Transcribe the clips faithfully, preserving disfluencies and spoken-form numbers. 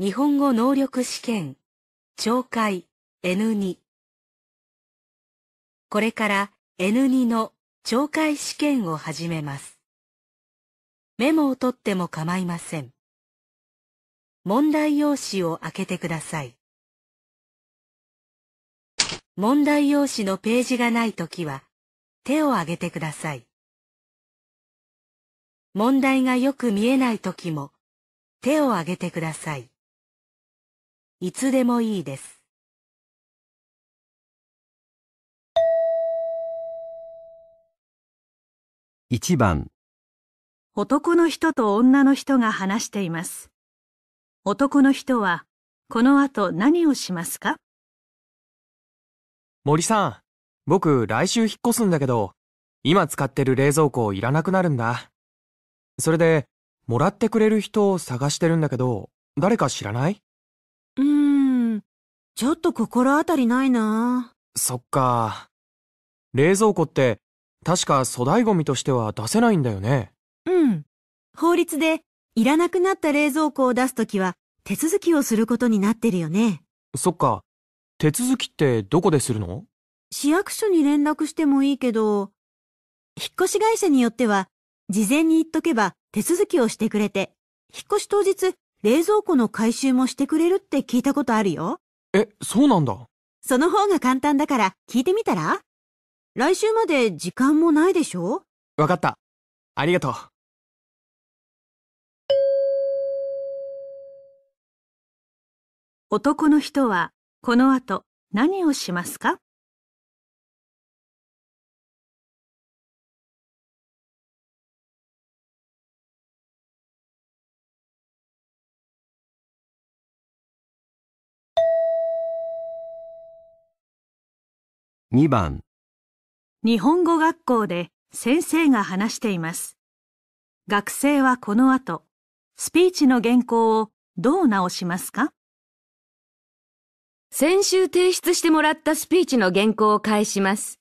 日本語能力試験、聴解 エヌに。これから エヌに の聴解試験を始めます。メモを取っても構いません。問題用紙を開けてください。問題用紙のページがないときは、手を挙げてください。問題がよく見えないときも、手を挙げてください。いつでもいいです。いちばん。男の人と女の人が話しています。男の人は、この後何をしますか？森さん、僕来週引っ越すんだけど、今使ってる冷蔵庫いらなくなるんだ。それで、もらってくれる人を探してるんだけど、誰か知らない？うーん、ちょっと心当たりないな。そっか。冷蔵庫って、確か粗大ゴミとしては出せないんだよね。うん。法律で、いらなくなった冷蔵庫を出すときは、手続きをすることになってるよね。そっか。手続きってどこでするの？市役所に連絡してもいいけど、引っ越し会社によっては、事前に言っとけば手続きをしてくれて、引っ越し当日、冷蔵庫の回収もしてくれるって聞いたことあるよ。え、そうなんだ。その方が簡単だから聞いてみたら？来週まで時間もないでしょ？わかった。ありがとう。男の人はこの後何をしますか？にばん。日本語学校で先生が話しています。学生はこの後、スピーチの原稿をどう直しますか？先週提出してもらったスピーチの原稿を返します。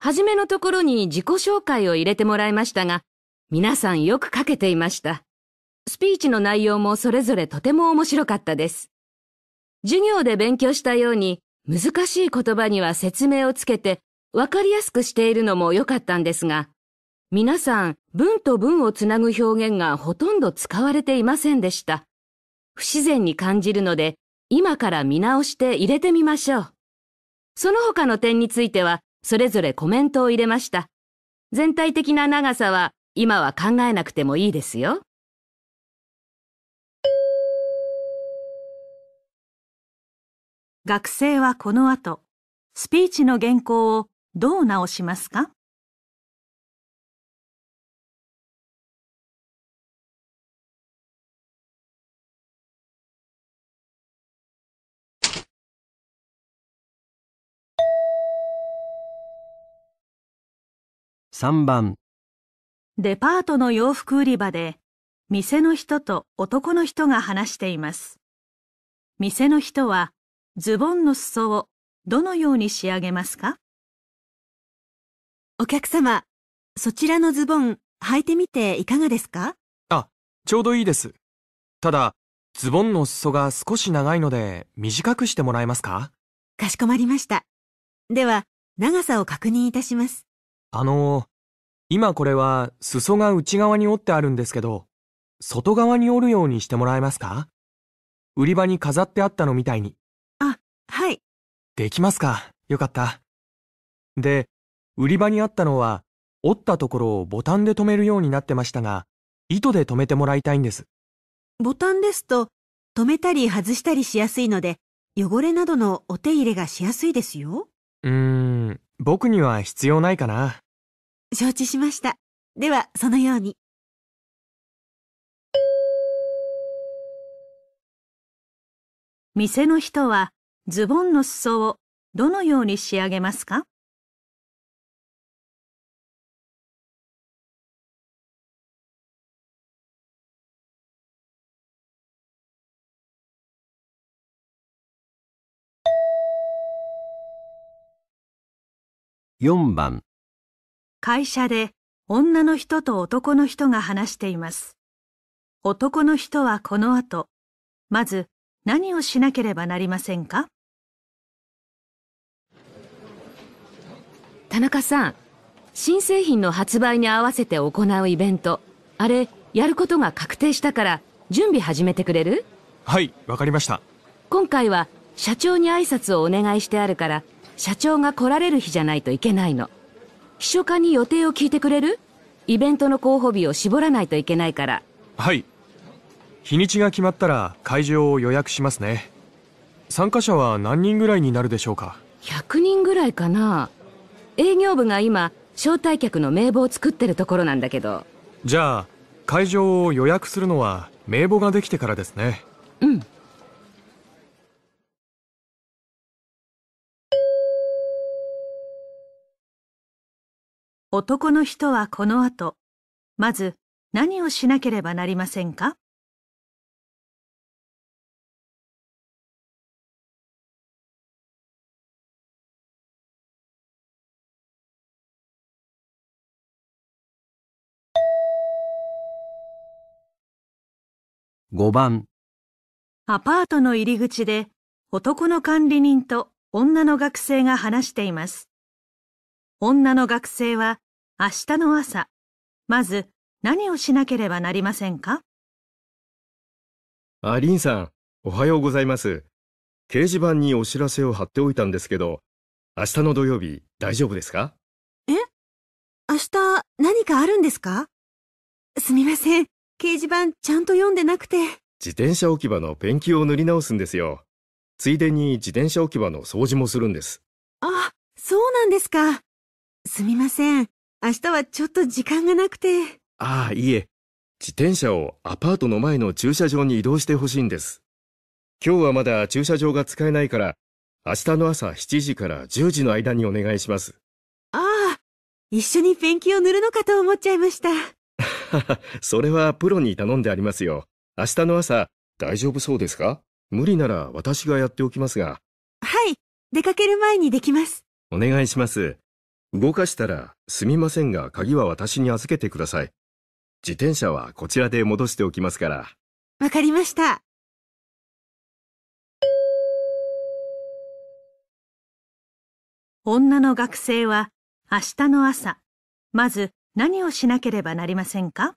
はじめのところに自己紹介を入れてもらいましたが、皆さんよく書けていました。スピーチの内容もそれぞれとても面白かったです。授業で勉強したように、難しい言葉には説明をつけてわかりやすくしているのも良かったんですが、皆さん文と文をつなぐ表現がほとんど使われていませんでした。不自然に感じるので、今から見直して入れてみましょう。その他の点については、それぞれコメントを入れました。全体的な長さは今は考えなくてもいいですよ。学生はこの後、スピーチの原稿をどう直しますか？さんばん。デパートの洋服売り場で、店の人と男の人が話しています。店の人は、ズボンの裾をどのように仕上げますか？お客様、そちらのズボン履いてみていかがですか？あ、ちょうどいいです。ただ、ズボンの裾が少し長いので短くしてもらえますか？かしこまりました。では、長さを確認いたします。あの、今これは裾が内側に折ってあるんですけど、外側に折るようにしてもらえますか？売り場に飾ってあったのみたいに。はい。できますか。よかった。で、売り場にあったのは、折ったところをボタンで留めるようになってましたが、糸で留めてもらいたいんです。ボタンですと、留めたり外したりしやすいので、汚れなどのお手入れがしやすいですよ。うーん、僕には必要ないかな。承知しました。では、そのように。店の人は、ズボンの裾をどのように仕上げますか？よんばん。会社で女の人と男の人が話しています。男の人はこの後、まず何をしなければなりませんか？田中さん、新製品の発売に合わせて行うイベント、あれやることが確定したから準備始めてくれる？はい、わかりました。今回は社長に挨拶をお願いしてあるから、社長が来られる日じゃないといけないの。秘書課に予定を聞いてくれる？イベントの候補日を絞らないといけないから。はい、日にちが決まったら会場を予約しますね。参加者は何人ぐらいになるでしょうか？ひゃくにんぐらいかな。営業部が今招待客の名簿を作ってるところなんだけど。じゃあ会場を予約するのは名簿ができてからですね。うん。男の人はこの後、まず何をしなければなりませんか？ごばん。アパートの入り口で男の管理人と女の学生が話しています。女の学生は明日の朝、まず何をしなければなりませんか？アリンさん、おはようございます。掲示板にお知らせを貼っておいたんですけど、明日の土曜日大丈夫ですか？え？明日何かあるんですか？すみません、掲示板ちゃんと読んでなくて。自転車置き場のペンキを塗り直すんですよ。ついでに自転車置き場の掃除もするんです。あ、そうなんですか。すみません。明日はちょっと時間がなくて。ああ、いいえ。自転車をアパートの前の駐車場に移動してほしいんです。今日はまだ駐車場が使えないから、明日の朝しちじからじゅうじの間にお願いします。ああ、一緒にペンキを塗るのかと思っちゃいました。それはプロに頼んでありますよ。明日の朝、大丈夫そうですか？無理なら私がやっておきますが。はい、出かける前にできます。お願いします。動かしたら、すみませんが鍵は私に預けてください。自転車はこちらで戻しておきますから。わかりました。女の学生は明日の朝、まず何をしなければなりませんか？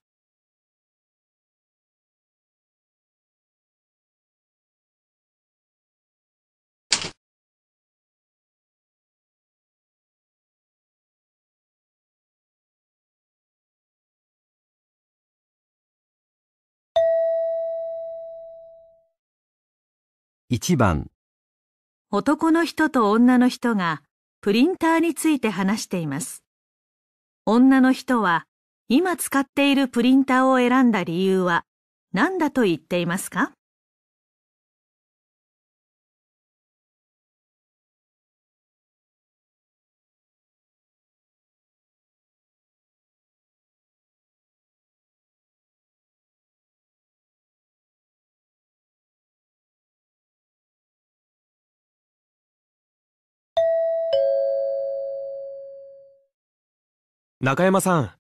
いちばん。男の人と女の人がプリンターについて話しています。女の人は今使っているプリンターを選んだ理由は何だと言っていますか？中山さん、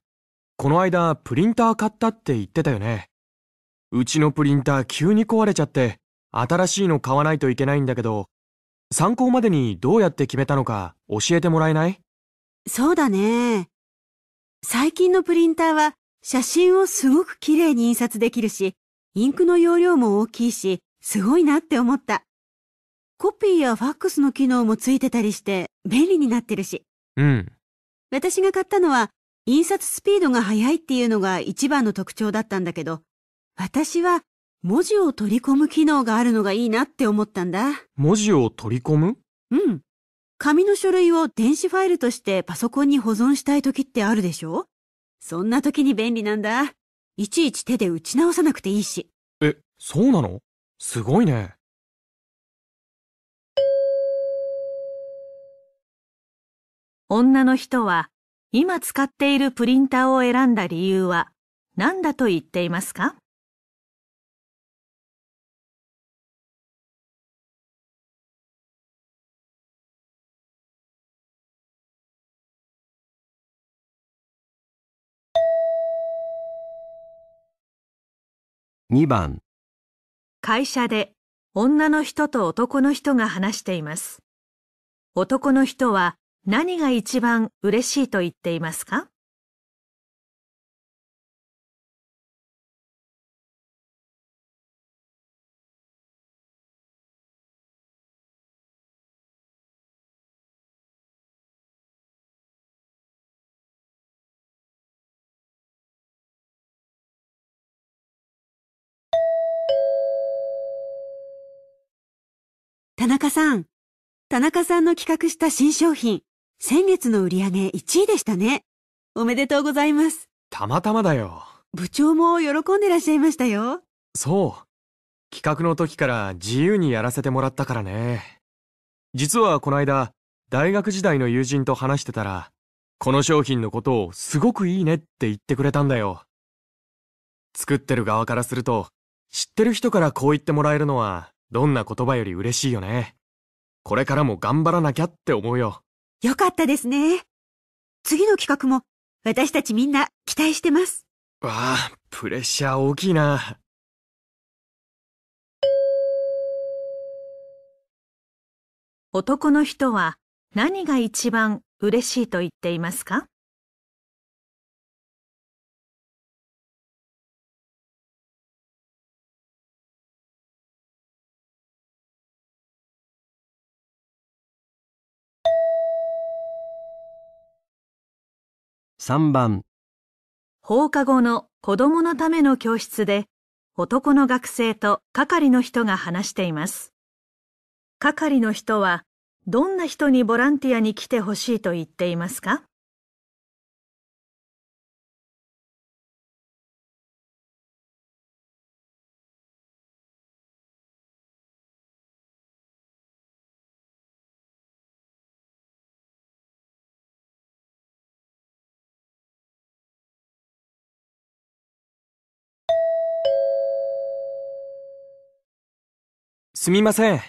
この間プリンター買ったって言ってたよね。うちのプリンター急に壊れちゃって新しいの買わないといけないんだけど、参考までにどうやって決めたのか教えてもらえない？そうだね。最近のプリンターは写真をすごく綺麗に印刷できるし、インクの容量も大きいし、すごいなって思った。コピーやファックスの機能もついてたりして便利になってるし。うん。私が買ったのは、印刷スピードが速いっていうのが一番の特徴だったんだけど、私は文字を取り込む機能があるのがいいなって思ったんだ。文字を取り込む？うん。紙の書類を電子ファイルとしてパソコンに保存したい時ってあるでしょ？そんな時に便利なんだ。いちいち手で打ち直さなくていいし。え、そうなの？すごいね。女の人は今使っているプリンターを選んだ理由は何だと言っていますか？にばん。会社で女の人と男の人が話しています。男の人は何が一番嬉しいと言っていますか？田中さん、田中さんの企画した新商品、先月の売り上げいちいでしたね。おめでとうございます。たまたまだよ。部長も喜んでらっしゃいましたよ。そう。企画の時から自由にやらせてもらったからね。実はこの間、大学時代の友人と話してたら、この商品のことをすごくいいねって言ってくれたんだよ。作ってる側からすると、知ってる人からこう言ってもらえるのは、どんな言葉より嬉しいよね。これからも頑張らなきゃって思うよ。よかったですね。次の企画も私たちみんな期待してます。わあ、プレッシャー大きいな。男の人は何が一番嬉しいと言っていますか？さんばん、放課後の子供のための教室で、男の学生と係の人が話しています。係の人は、どんな人にボランティアに来てほしいと言っていますか？すみません。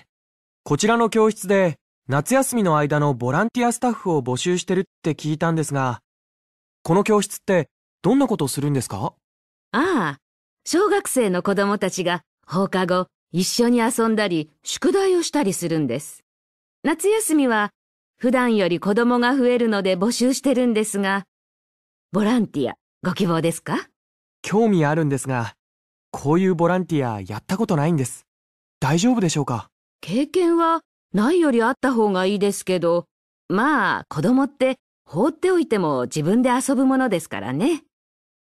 こちらの教室で夏休みの間のボランティアスタッフを募集してるって聞いたんですが、この教室ってどんなことをするんですか？ああ、小学生の子供たちが放課後一緒に遊んだり宿題をしたりするんです。夏休みは普段より子供が増えるので募集してるんですが、ボランティアご希望ですか？興味あるんですが、こういうボランティアやったことないんです。大丈夫でしょうか？経験はないよりあった方がいいですけど、まあ子供って放っておいても自分で遊ぶものですからね。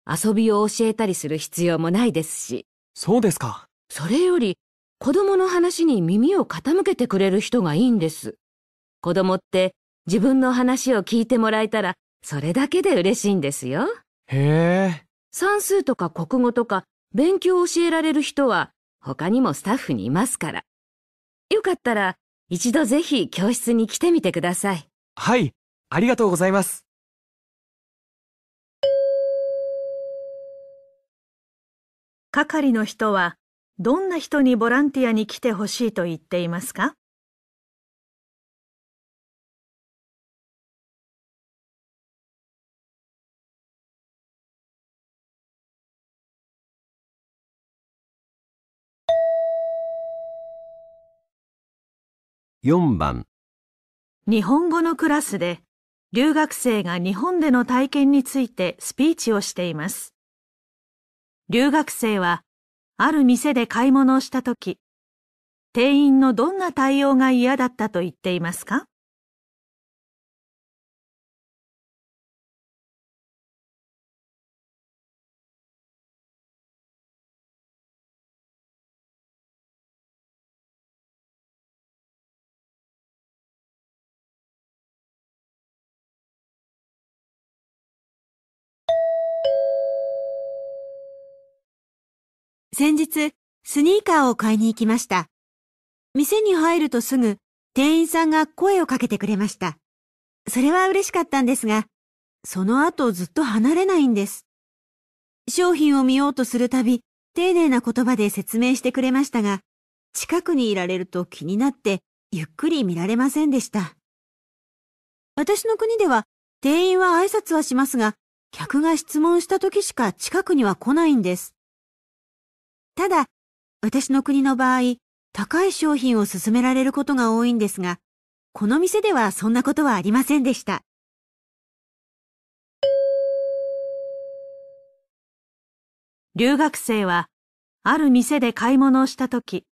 遊びを教えたりする必要もないですし。そうですか。それより子供の話に耳を傾けてくれる人がいいんです。子供って自分の話を聞いてもらえたらそれだけで嬉しいんですよ。へえ。算数とか国語とか勉強を教えられる人は他にもスタッフにいますから。よかったら一度ぜひ教室に来てみてください。はい、ありがとうございます。係の人はどんな人にボランティアに来てほしいと言っていますか？よんばん、日本語のクラスで留学生が日本での体験についてスピーチをしています。留学生はある店で買い物をしたとき、店員のどんな対応が嫌だったと言っていますか？先日、スニーカーを買いに行きました。店に入るとすぐ、店員さんが声をかけてくれました。それは嬉しかったんですが、その後ずっと離れないんです。商品を見ようとするたび、丁寧な言葉で説明してくれましたが、近くにいられると気になって、ゆっくり見られませんでした。私の国では、店員は挨拶はしますが、客が質問した時しか近くには来ないんです。ただ、私の国の場合、高い商品を勧められることが多いんですが、この店ではそんなことはありませんでした。留学生は、ある店で買い物をしたとき、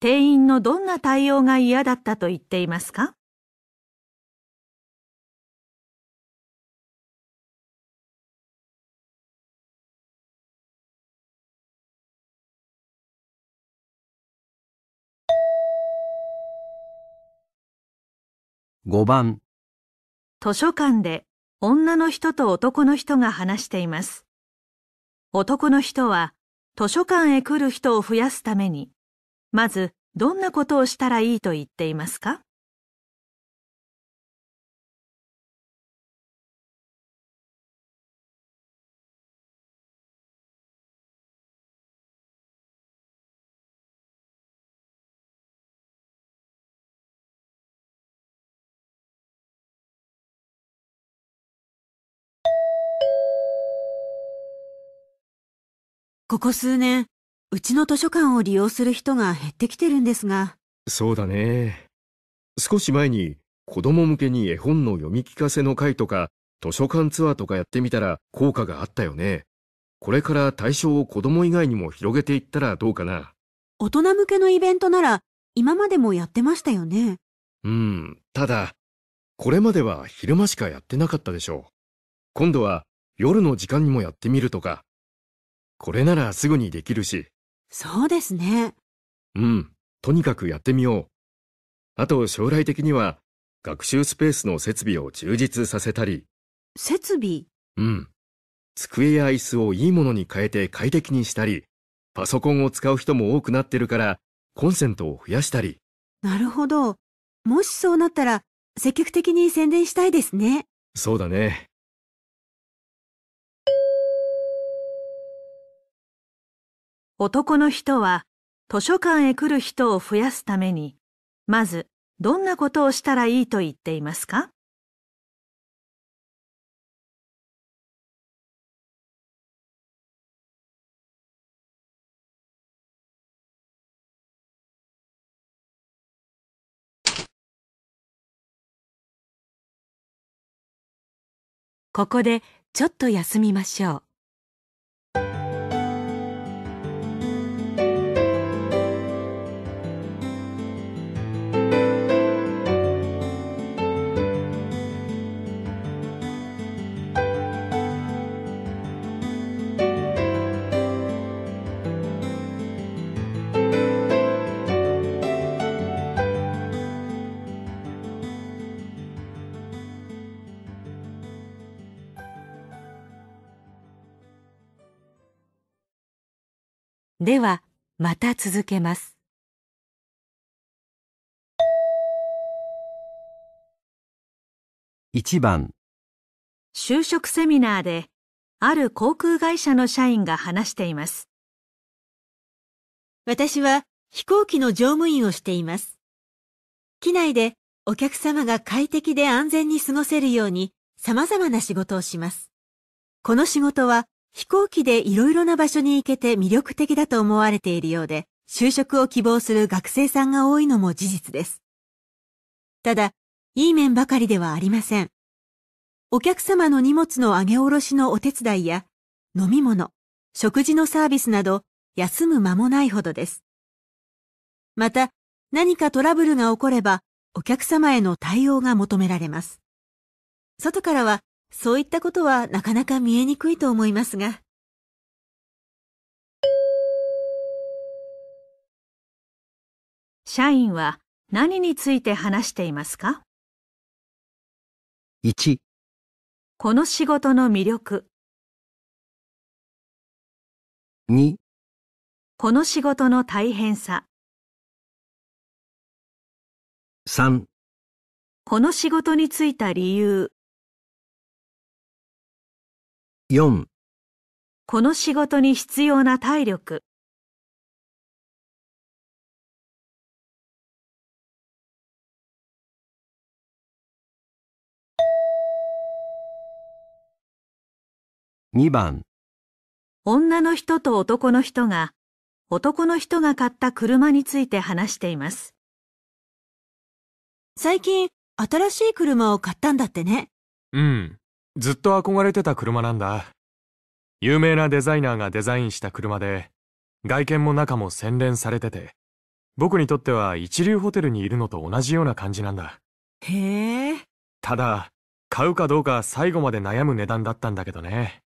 店員のどんな対応が嫌だったと言っていますか？ごばん、図書館で女の人と男の人が話しています。男の人は図書館へ来る人を増やすために、まずどんなことをしたらいいと言っていますか？ここ数年、うちの図書館を利用する人が減ってきてるんですが。そうだね。少し前に子供向けに絵本の読み聞かせの会とか図書館ツアーとかやってみたら効果があったよね。これから対象を子供以外にも広げていったらどうかな。大人向けのイベントなら今までもやってましたよね。うん、ただ、これまでは昼間しかやってなかったでしょう。今度は夜の時間にもやってみるとか。これならすぐにできるし。そうですね。うん、とにかくやってみよう。あと将来的には学習スペースの設備を充実させたり。設備？うん。机や椅子をいいものに変えて快適にしたり、パソコンを使う人も多くなってるからコンセントを増やしたり。なるほど。もしそうなったら積極的に宣伝したいですね。そうだね。男の人は図書館へ来る人を増やすために、まずどんなことをしたらいいと言っていますか？ここでちょっと休みましょう。では、また続けます。いちばん、就職セミナーで、ある航空会社の社員が話しています。私は飛行機の乗務員をしています。機内でお客様が快適で安全に過ごせるように様々な仕事をします。この仕事は、飛行機でいろいろな場所に行けて魅力的だと思われているようで、就職を希望する学生さんが多いのも事実です。ただ、いい面ばかりではありません。お客様の荷物の上げ下ろしのお手伝いや、飲み物、食事のサービスなど、休む間もないほどです。また、何かトラブルが起これば、お客様への対応が求められます。外からは、そういったことはなかなか見えにくいと思いますが。社員は何について話していますか？いち、この仕事の魅力。に、この仕事の大変さ。さん、この仕事に就いた理由。よん、この仕事に必要な体力。にばん、女の人と男の人が男の人が買った車について話しています。最近、新しい車を買ったんだってね。うん。ずっと憧れてた車なんだ。有名なデザイナーがデザインした車で、外見も中も洗練されてて、僕にとっては一流ホテルにいるのと同じような感じなんだ。へえ。ただ、買うかどうか最後まで悩む値段だったんだけどね。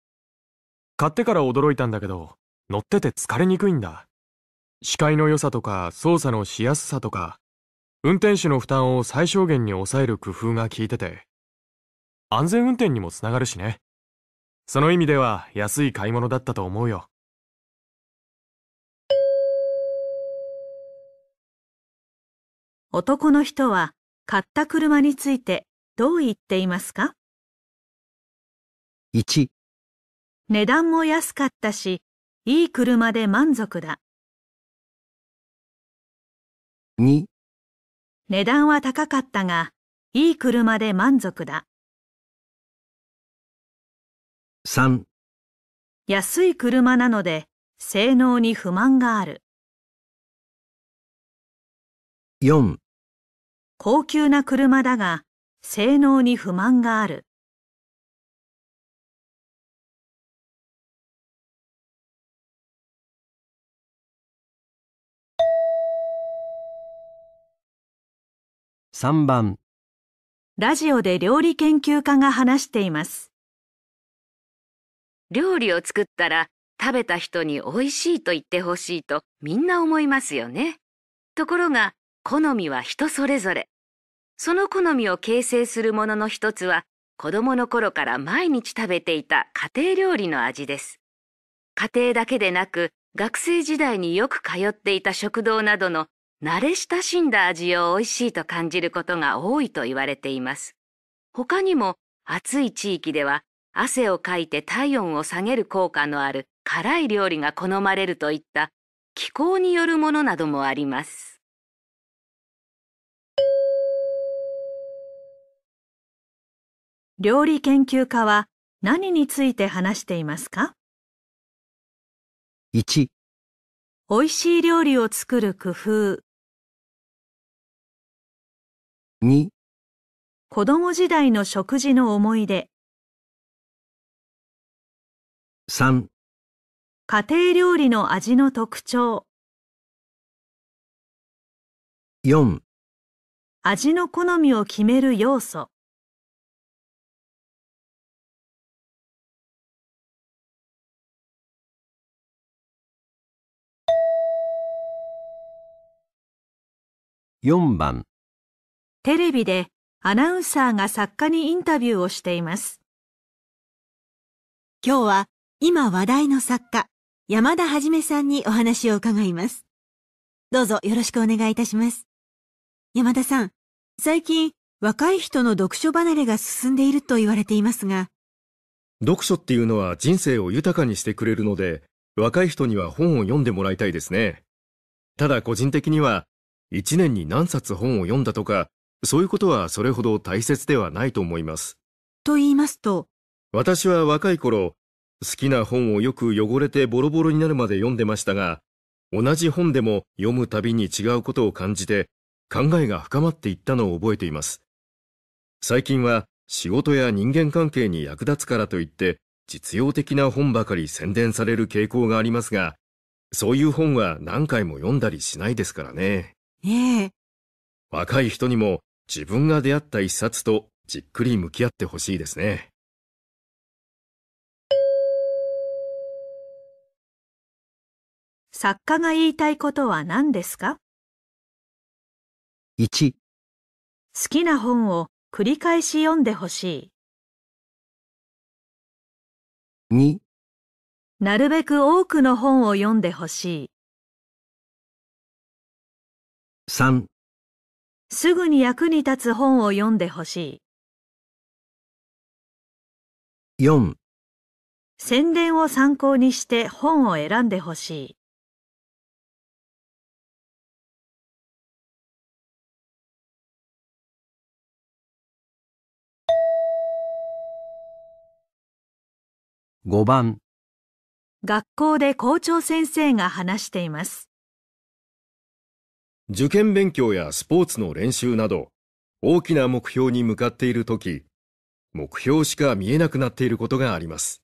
買ってから驚いたんだけど、乗ってて疲れにくいんだ。視界の良さとか操作のしやすさとか、運転手の負担を最小限に抑える工夫が効いてて、安全運転にもつながるしね。その意味では安い買い物だったと思うよ。男の人は買った車についてどう言っていますか？いち、値段も安かったし、いい車で満足だ。に、値段は高かったが、いい車で満足だ。さん、安い車なので、性能に不満がある。よん、高級な車だが、性能に不満がある。さんばん、ラジオで料理研究家が話しています。料理を作ったら、食べた人に美味しいと言ってほしいとみんな思いますよね。ところが、好みは人それぞれ。その好みを形成するものの一つは、子供の頃から毎日食べていた家庭料理の味です。家庭だけでなく、学生時代によく通っていた食堂などの慣れ親しんだ味を美味しいと感じることが多いと言われています。他にも暑い地域では汗をかいて体温を下げる効果のある辛い料理が好まれるといった気候によるものなどもあります。料理研究家は何について話していますか？いち、美味しい料理を作る工夫。に、子供時代の食事の思い出。さん、家庭料理の味の特徴。よん、味の好みを決める要素。よんばん、テレビでアナウンサーが作家にインタビューをしています。今日は今話題の作家、山田はじめさんにお話を伺います。どうぞよろしくお願いいたします。山田さん、最近若い人の読書離れが進んでいると言われていますが。読書っていうのは人生を豊かにしてくれるので、若い人には本を読んでもらいたいですね。ただ個人的には、一年に何冊本を読んだとか、そういうことはそれほど大切ではないと思います。と言いますと？私は若い頃、好きな本をよく汚れてボロボロになるまで読んでましたが、同じ本でも読むたびに違うことを感じて、考えが深まっていったのを覚えています。最近は仕事や人間関係に役立つからといって、実用的な本ばかり宣伝される傾向がありますが、そういう本は何回も読んだりしないですからね。ええ、若い人にも自分が出会った一冊とじっくり向き合ってほしいですね。作家が言いたいことは何ですか？いち、好きな本を繰り返し読んでほしい。に、なるべく多くの本を読んでほしい。さん、すぐに役に立つ本を読んでほしい。よん、宣伝を参考にして本を選んでほしい。ごばん、学校で校長先生が話しています。受験勉強やスポーツの練習など、大きな目標に向かっているとき、目標しか見えなくなっていることがあります。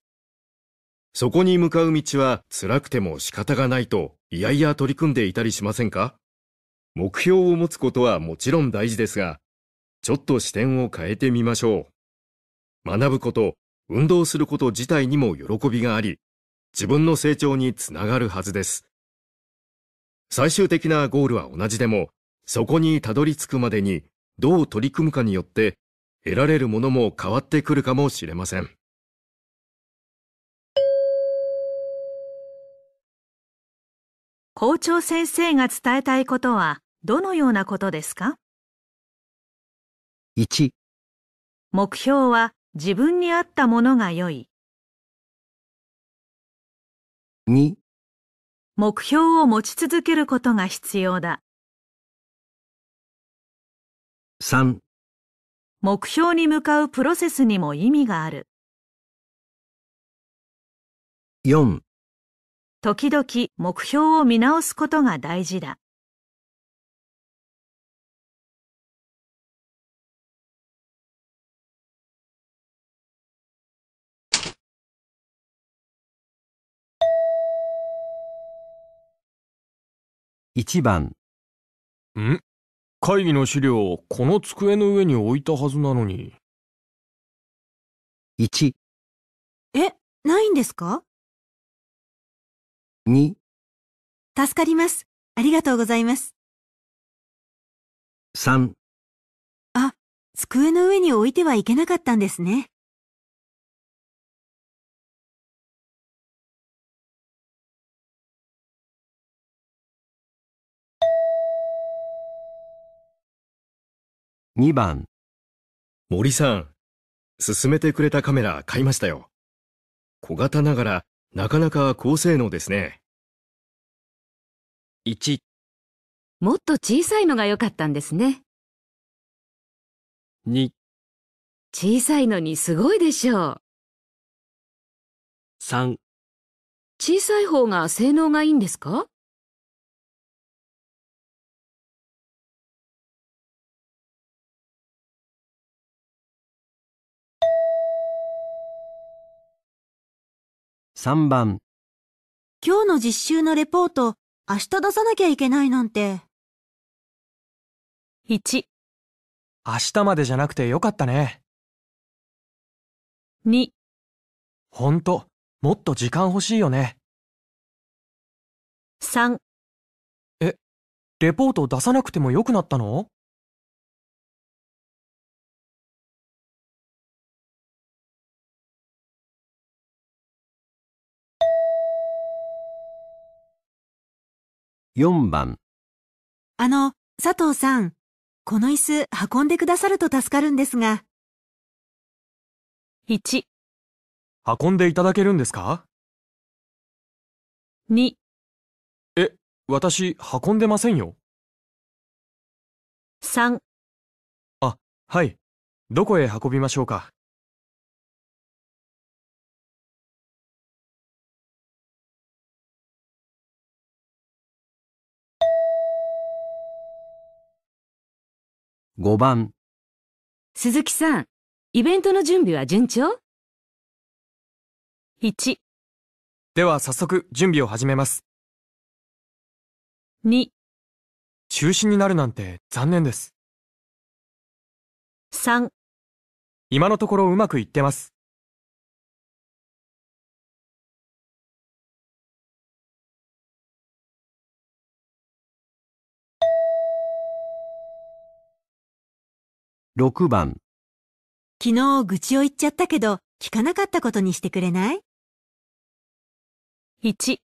そこに向かう道は辛くても仕方がないといやいや取り組んでいたりしませんか？目標を持つことはもちろん大事ですが、ちょっと視点を変えてみましょう。学ぶこと、運動すること自体にも喜びがあり、自分の成長につながるはずです。最終的なゴールは同じでも、そこにたどり着くまでにどう取り組むかによって、得られるものも変わってくるかもしれません。校長先生が伝えたいことはどのようなことですか？いち、目標は自分に合ったものが良い。に、目標を持ち続けることが必要だ。さん、目標に向かうプロセスにも意味がある。よん、時々目標を見直すことが大事だ。いちばん、ん？会議の資料をこの机の上に置いたはずなのに。いち、え、ないんですか？に、助かります。ありがとうございます。さん、あ、机の上に置いてはいけなかったんですね。にばん、森さん、勧めてくれたカメラ買いましたよ。小型ながらなかなか高性能ですね。いち、もっと小さいのが良かったんですね。に、小さいのにすごいでしょう。さん、小さい方が性能がいいんですか？さんばん、今日の実習のレポート、明日出さなきゃいけないなんて。いち、明日までじゃなくてよかったね。に、ほんと、もっと時間欲しいよね。さん、え、レポート出さなくてもよくなったの？よんばん、あの、佐藤さん、この椅子運んでくださると助かるんですが。いち、運んでいただけるんですか？に、え、私、運んでませんよ。さん、あ、はい、どこへ運びましょうか？ごばん、鈴木さん、イベントの準備は順調？いち、では早速準備を始めます。に、中止になるなんて残念です。さん、今のところうまくいってます。ろくばん、昨日愚痴を言っちゃったけど聞かなかったことにしてくれない？いち、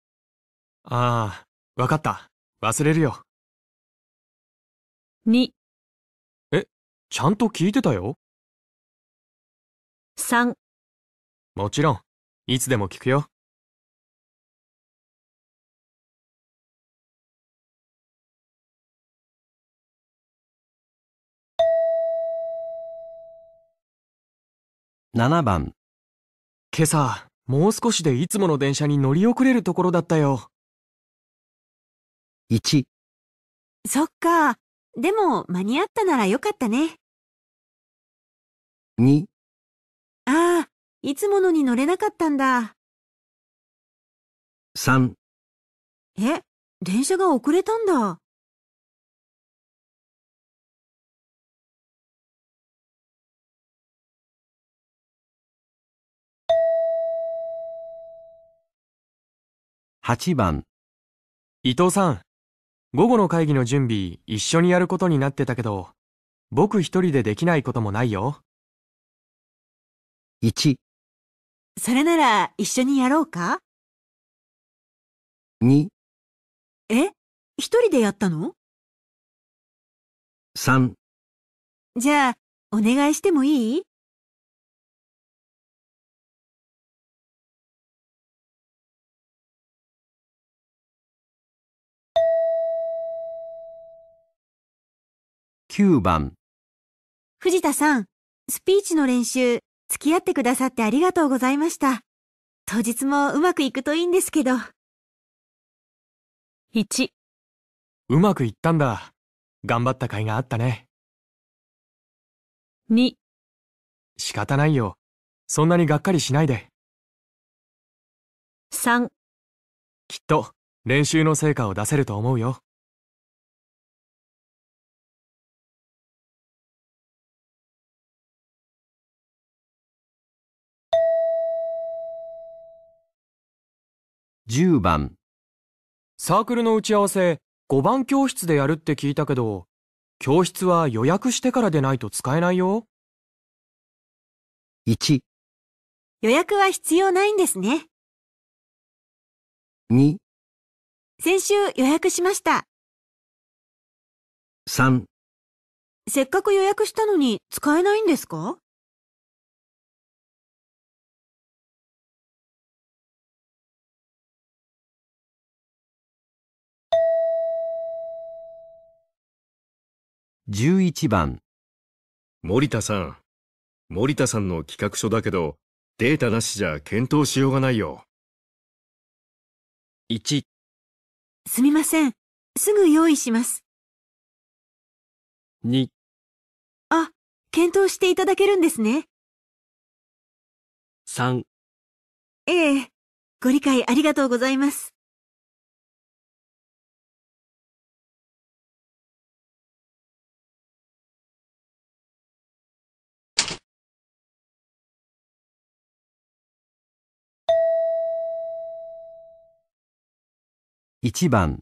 ああ、わかった。忘れるよ。に、え、ちゃんと聞いてたよ。さん、もちろん、いつでも聞くよ。ななばん、今朝、もう少しでいつもの電車に乗り遅れるところだったよ。いち、そっか。でも間に合ったならよかったね。に、ああ、いつものに乗れなかったんだ。さん、え、電車が遅れたんだ。はちばん、伊藤さん、午後の会議の準備一緒にやることになってたけど、僕一人でできないこともないよ。いち、それなら一緒にやろうか。に、え、一人でやったの？さん、じゃあお願いしてもいい？きゅうばん、藤田さん、スピーチの練習、付き合ってくださってありがとうございました。当日もうまくいくといいんですけど。いち、うまくいったんだ。頑張った甲斐があったね。に、仕方ないよ。そんなにがっかりしないで。さん、きっと練習の成果を出せると思うよ。じゅうばん、サークルの打ち合わせごばん教室でやるって聞いたけど、教室は予約してからでないと使えないよ。いち、予約は必要ないんですね。に、先週予約しました。さん、せっかく予約したのに使えないんですか？じゅういちばん、森田さん、森田さんの企画書だけど、データなしじゃ検討しようがないよ。いち、すみません、すぐ用意します。に、あ、検討していただけるんですね。さん、ええ、ご理解ありがとうございます。いちばん、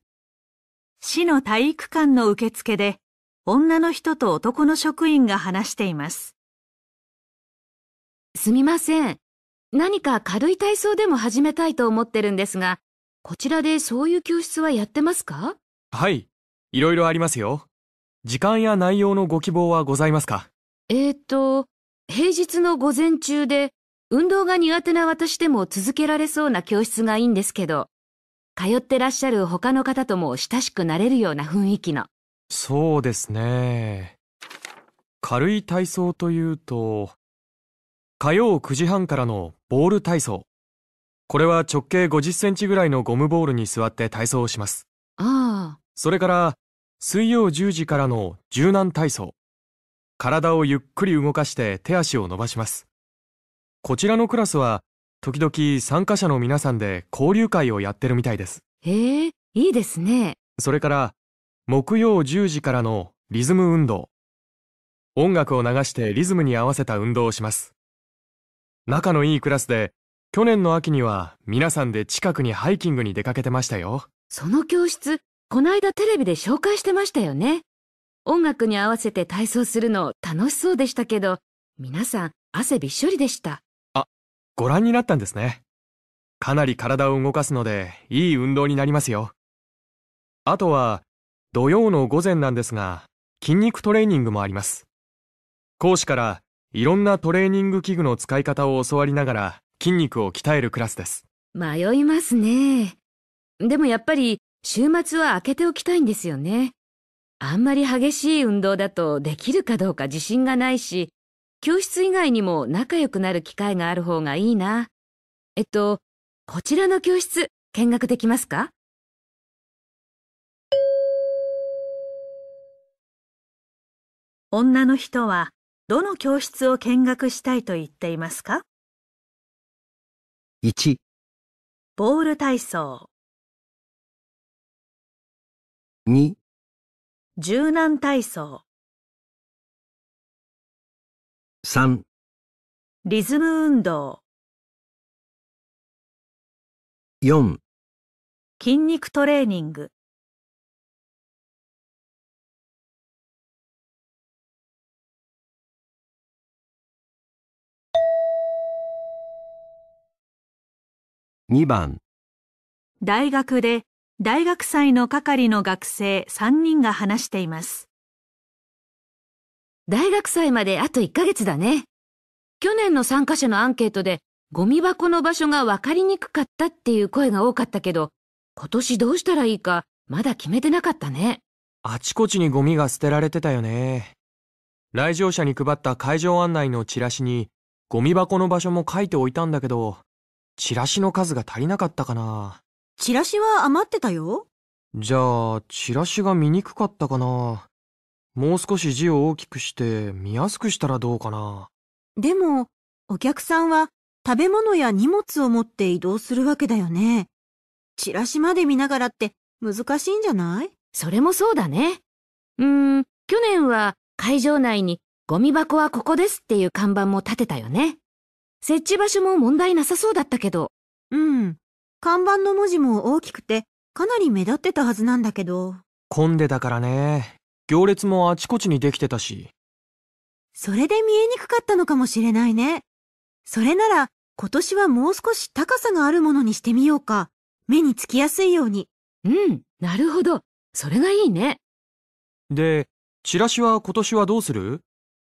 市の体育館の受付で女の人と男の職員が話しています。すみません。何か軽い体操でも始めたいと思ってるんですが、こちらでそういう教室はやってますか？はい、いろいろありますよ。時間や内容のご希望はございますか？えーと、平日の午前中で運動が苦手な私でも続けられそうな教室がいいんですけど。通ってらっしゃる他の方とも親しくなれるような雰囲気の。そうですね。軽い体操というと、火曜くじはんからのボール体操。これは直径ごじゅっセンチぐらいのゴムボールに座って体操をします。ああ。それから、水曜じゅうじからの柔軟体操。体をゆっくり動かして手足を伸ばします。こちらのクラスは、時々参加者の皆さんで交流会をやってるみたいです。へえ、いいですね。それから、木曜じゅうじからのリズム運動。音楽を流してリズムに合わせた運動をします。仲のいいクラスで、去年の秋には皆さんで近くにハイキングに出かけてましたよ。その教室、こないだテレビで紹介してましたよね。音楽に合わせて体操するの楽しそうでしたけど、皆さん汗びっしょりでした。ご覧になったんですね。かなり体を動かすので、いい運動になりますよ。あとは、土曜の午前なんですが、筋肉トレーニングもあります。講師から、いろんなトレーニング器具の使い方を教わりながら、筋肉を鍛えるクラスです。迷いますね。でもやっぱり、週末は空けておきたいんですよね。あんまり激しい運動だと、できるかどうか自信がないし、教室以外にも仲良くなる機会がある方がいいな。えっと、こちらの教室、見学できますか？女の人はどの教室を見学したいと言っていますか？いち、ボール体操。に、柔軟体操。さん、リズム運動。よん、筋肉トレーニング。にばん、大学で大学祭の係の学生さんにんが話しています。大学祭まであといっかげつだね。去年の参加者のアンケートでゴミ箱の場所が分かりにくかったっていう声が多かったけど、今年どうしたらいいかまだ決めてなかったね。あちこちにゴミが捨てられてたよね。来場者に配った会場案内のチラシにゴミ箱の場所も書いておいたんだけど、チラシの数が足りなかったかな。チラシは余ってたよ。じゃあ、チラシが見にくかったかな。もう少し字を大きくして見やすくしたらどうかな。でも、お客さんは食べ物や荷物を持って移動するわけだよね。チラシまで見ながらって難しいんじゃない？それもそうだね。うーん、去年は会場内にゴミ箱はここですっていう看板も立てたよね。設置場所も問題なさそうだったけど。うん。看板の文字も大きくて、かなり目立ってたはずなんだけど。混んでたからね。行列もあちこちにできてたし。それで見えにくかったのかもしれないね。それなら、今年はもう少し高さがあるものにしてみようか。目につきやすいように。うん、なるほど。それがいいね。で、チラシは今年はどうする？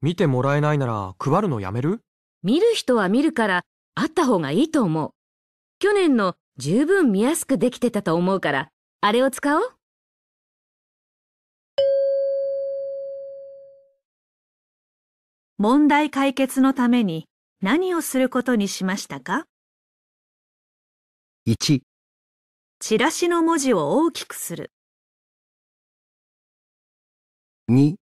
見てもらえないなら配るのやめる？見る人は見るから、あった方がいいと思う。去年の十分見やすくできてたと思うから、あれを使おう。問題解決のために何をすることにしましたか？いち、チラシの文字を大きくする。に、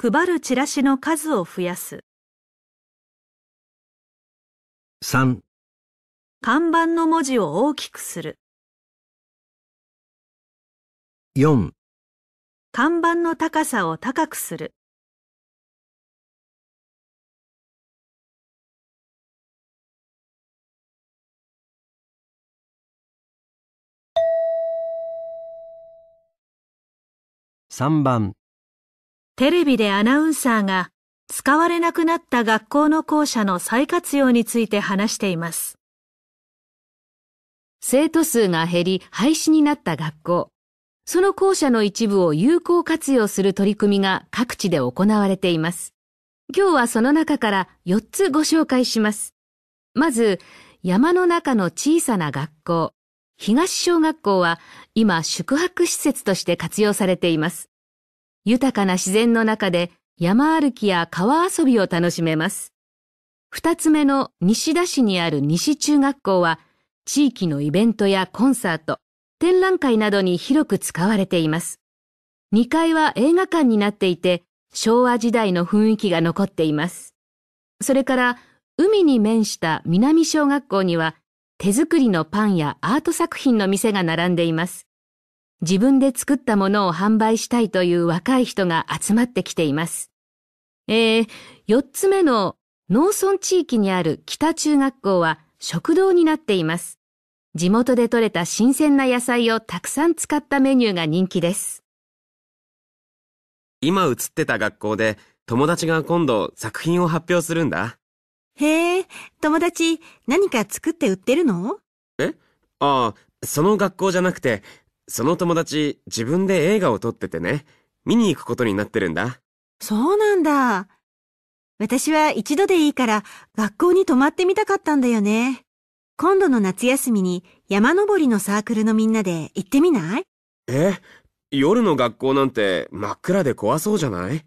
配るチラシの数を増やす。さん、看板の文字を大きくする。よん、看板の高さを高くする。さんばん、テレビでアナウンサーが使われなくなった学校の校舎の再活用について話しています。生徒数が減り廃止になった学校。その校舎の一部を有効活用する取り組みが各地で行われています。今日はその中からよっつご紹介します。まず、山の中の小さな学校。東小学校は今宿泊施設として活用されています。豊かな自然の中で山歩きや川遊びを楽しめます。二つ目の西田市にある西中学校は、地域のイベントやコンサート、展覧会などに広く使われています。にかいは映画館になっていて、昭和時代の雰囲気が残っています。それから、海に面した南小学校には、手作りのパンやアート作品の店が並んでいます。自分で作ったものを販売したいという若い人が集まってきています。えー、よっつめの農村地域にある北中学校は食堂になっています。地元で採れた新鮮な野菜をたくさん使ったメニューが人気です。今映ってた学校で友達が今度作品を発表するんだ。へえ、友達何か作って売ってるの？え？ああ、その学校じゃなくて、その友達、自分で映画を撮っててね、見に行くことになってるんだ。そうなんだ。私は一度でいいから学校に泊まってみたかったんだよね。今度の夏休みに山登りのサークルのみんなで行ってみない？え、夜の学校なんて真っ暗で怖そうじゃない？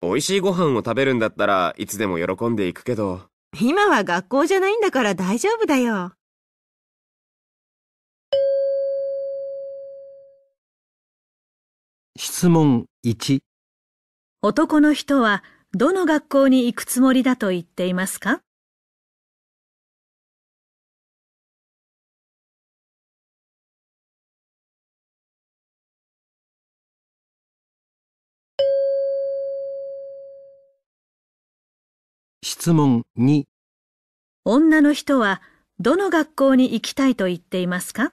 美味しいご飯を食べるんだったらいつでも喜んで行くけど。今は学校じゃないんだから大丈夫だよ。質問いち。男の人はどの学校に行くつもりだと言っていますか？質問に。女の人はどの学校に行きたいと言っていますか？